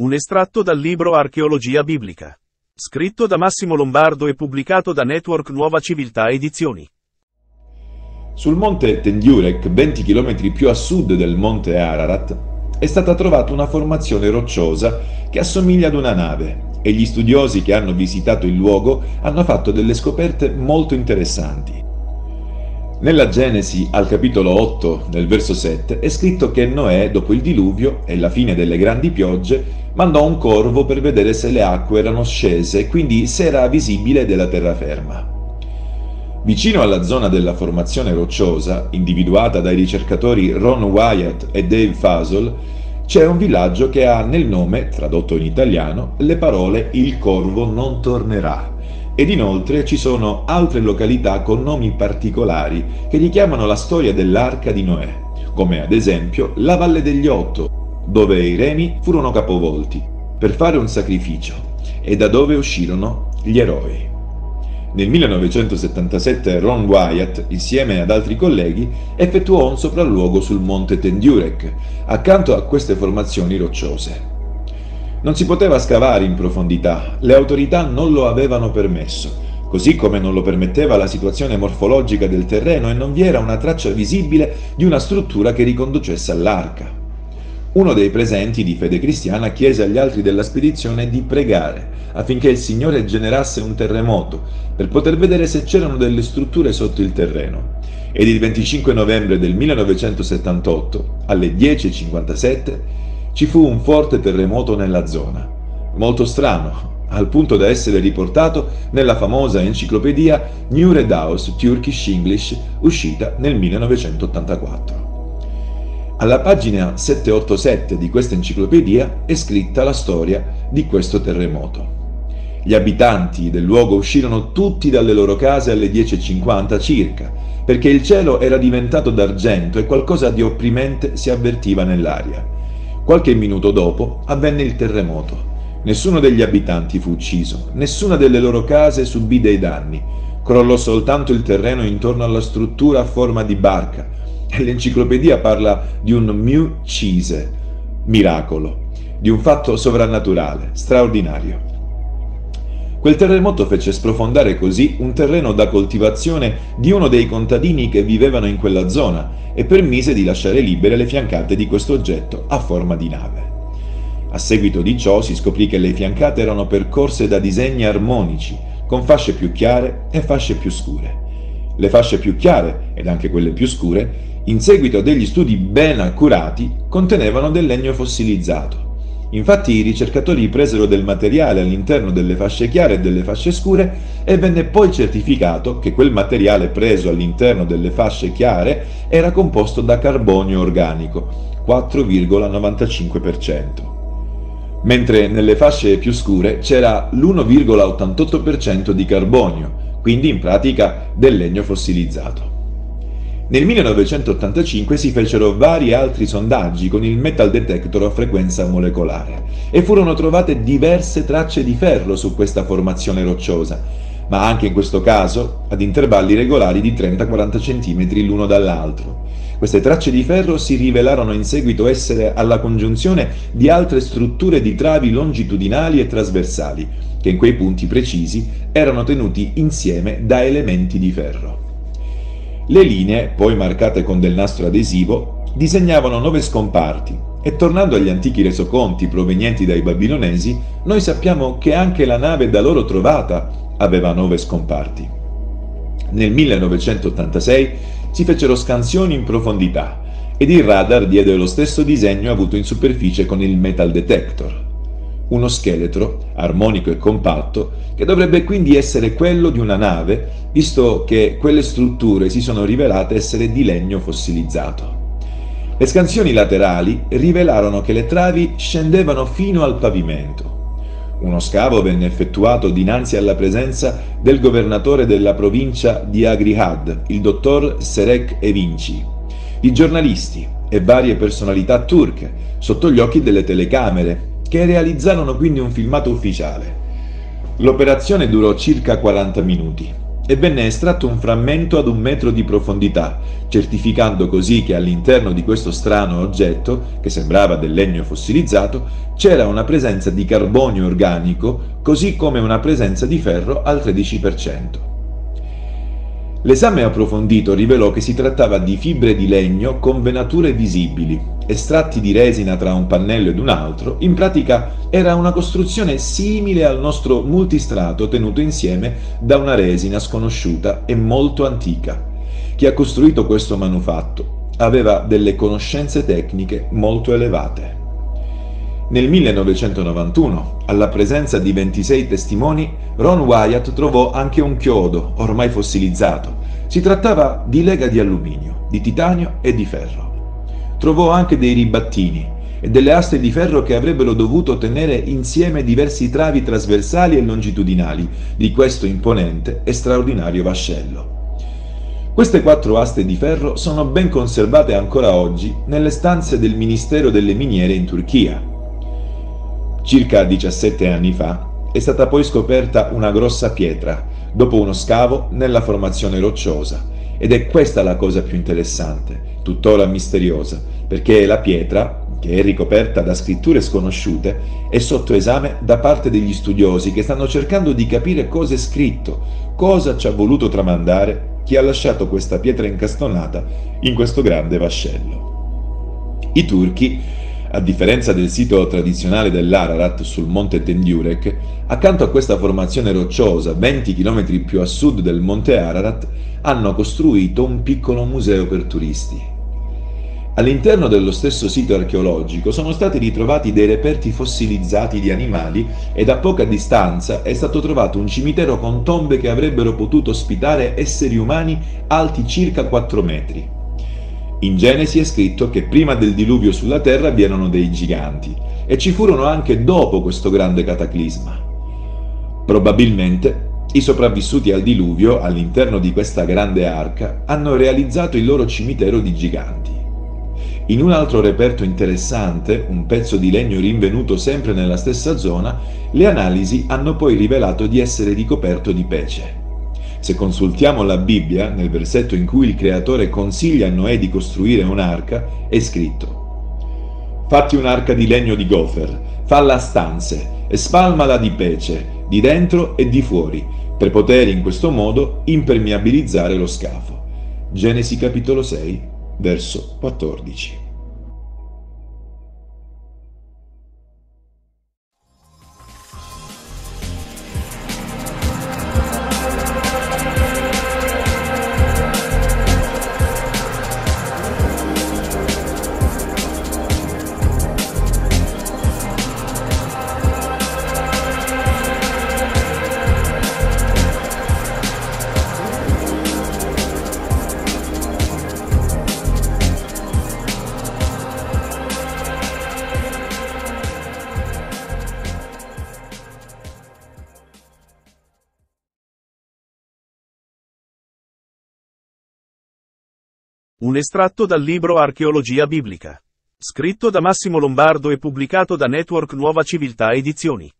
Un estratto dal libro Archeologia Biblica, scritto da Massimo Lombardo e pubblicato da Network Nuova Civiltà Edizioni. Sul monte Tendurek, 20 km più a sud del monte Ararat, è stata trovata una formazione rocciosa che assomiglia ad una nave e gli studiosi che hanno visitato il luogo hanno fatto delle scoperte molto interessanti. Nella Genesi, al capitolo 8, nel verso 7, è scritto che Noè, dopo il diluvio e la fine delle grandi piogge, mandò un corvo per vedere se le acque erano scese, quindi se era visibile della terraferma. Vicino alla zona della formazione rocciosa, individuata dai ricercatori Ron Wyatt e Dave Fasol, c'è un villaggio che ha nel nome, tradotto in italiano, le parole "Il corvo non tornerà", ed inoltre ci sono altre località con nomi particolari che richiamano la storia dell'Arca di Noè, come ad esempio la Valle degli Otto, dove i remi furono capovolti per fare un sacrificio e da dove uscirono gli eroi. Nel 1977 Ron Wyatt, insieme ad altri colleghi, effettuò un sopralluogo sul monte Tendurek, accanto a queste formazioni rocciose. Non si poteva scavare in profondità, le autorità non lo avevano permesso, così come non lo permetteva la situazione morfologica del terreno e non vi era una traccia visibile di una struttura che riconducesse all'arca. Uno dei presenti di fede cristiana chiese agli altri della spedizione di pregare affinché il Signore generasse un terremoto per poter vedere se c'erano delle strutture sotto il terreno. Ed il 25 novembre del 1978, alle 10:57, ci fu un forte terremoto nella zona. Molto strano, al punto da essere riportato nella famosa enciclopedia New Red House Turkish English, uscita nel 1984. Alla pagina 787 di questa enciclopedia è scritta la storia di questo terremoto. Gli abitanti del luogo uscirono tutti dalle loro case alle 10:50 circa, perché il cielo era diventato d'argento e qualcosa di opprimente si avvertiva nell'aria. Qualche minuto dopo avvenne il terremoto. Nessuno degli abitanti fu ucciso, nessuna delle loro case subì dei danni. Crollò soltanto il terreno intorno alla struttura a forma di barca. L'enciclopedia parla di un mu'cize, miracolo, di un fatto sovrannaturale, straordinario. Quel terremoto fece sprofondare così un terreno da coltivazione di uno dei contadini che vivevano in quella zona e permise di lasciare libere le fiancate di questo oggetto a forma di nave. A seguito di ciò si scoprì che le fiancate erano percorse da disegni armonici, con fasce più chiare e fasce più scure. Le fasce più chiare, ed anche quelle più scure, in seguito a degli studi ben accurati, contenevano del legno fossilizzato. Infatti i ricercatori presero del materiale all'interno delle fasce chiare e delle fasce scure e venne poi certificato che quel materiale preso all'interno delle fasce chiare era composto da carbonio organico, 4,95%, mentre nelle fasce più scure c'era l'1,88% di carbonio, quindi in pratica del legno fossilizzato. Nel 1985 si fecero vari altri sondaggi con il metal detector a frequenza molecolare e furono trovate diverse tracce di ferro su questa formazione rocciosa, ma anche in questo caso ad intervalli regolari di 30-40 cm l'uno dall'altro. Queste tracce di ferro si rivelarono in seguito essere alla congiunzione di altre strutture di travi longitudinali e trasversali, che in quei punti precisi erano tenuti insieme da elementi di ferro. Le linee, poi marcate con del nastro adesivo, disegnavano 9 scomparti, e tornando agli antichi resoconti provenienti dai babilonesi, noi sappiamo che anche la nave da loro trovata aveva 9 scomparti. Nel 1986 si fecero scansioni in profondità ed il radar diede lo stesso disegno avuto in superficie con il metal detector. Uno scheletro armonico e compatto che dovrebbe quindi essere quello di una nave, visto che quelle strutture si sono rivelate essere di legno fossilizzato. Le scansioni laterali rivelarono che le travi scendevano fino al pavimento. Uno scavo venne effettuato dinanzi alla presenza del governatore della provincia di Agrihad, il dottor Serek Evinci, di giornalisti e varie personalità turche, sotto gli occhi delle telecamere, che realizzarono quindi un filmato ufficiale. L'operazione durò circa 40 minuti e venne estratto un frammento ad 1 metro di profondità, certificando così che all'interno di questo strano oggetto, che sembrava del legno fossilizzato, c'era una presenza di carbonio organico, così come una presenza di ferro al 13%. L'esame approfondito rivelò che si trattava di fibre di legno con venature visibili, estratti di resina tra un pannello ed un altro. In pratica era una costruzione simile al nostro multistrato tenuto insieme da una resina sconosciuta e molto antica. Chi ha costruito questo manufatto aveva delle conoscenze tecniche molto elevate. Nel 1991, alla presenza di 26 testimoni, Ron Wyatt trovò anche un chiodo, ormai fossilizzato. Si trattava di lega di alluminio, di titanio e di ferro. Trovò anche dei ribattini e delle aste di ferro che avrebbero dovuto tenere insieme diversi travi trasversali e longitudinali di questo imponente e straordinario vascello. Queste 4 aste di ferro sono ben conservate ancora oggi nelle stanze del Ministero delle Miniere in Turchia. Circa 17 anni fa è stata poi scoperta una grossa pietra dopo uno scavo nella formazione rocciosa, ed è questa la cosa più interessante, tuttora misteriosa, perché la pietra, che è ricoperta da scritture sconosciute, è sotto esame da parte degli studiosi che stanno cercando di capire cosa è scritto, cosa ci ha voluto tramandare chi ha lasciato questa pietra incastonata in questo grande vascello. I turchi, a differenza del sito tradizionale dell'Ararat sul monte Tendurek, accanto a questa formazione rocciosa, 20 km più a sud del monte Ararat, hanno costruito un piccolo museo per turisti. All'interno dello stesso sito archeologico sono stati ritrovati dei reperti fossilizzati di animali ed a poca distanza è stato trovato un cimitero con tombe che avrebbero potuto ospitare esseri umani alti circa 4 metri. In Genesi è scritto che prima del diluvio sulla terra vi erano dei giganti, e ci furono anche dopo questo grande cataclisma. Probabilmente i sopravvissuti al diluvio, all'interno di questa grande arca, hanno realizzato il loro cimitero di giganti. In un altro reperto interessante, un pezzo di legno rinvenuto sempre nella stessa zona, le analisi hanno poi rivelato di essere ricoperto di pece. Se consultiamo la Bibbia, nel versetto in cui il Creatore consiglia a Noè di costruire un'arca, è scritto: «Fatti un'arca di legno di gofer, falla a stanze, e spalmala di pece, di dentro e di fuori, per poter in questo modo impermeabilizzare lo scafo». Genesi capitolo 6, verso 14. Un estratto dal libro Archeologia Biblica, scritto da Massimo Lombardo e pubblicato da Network Nuova Civiltà Edizioni.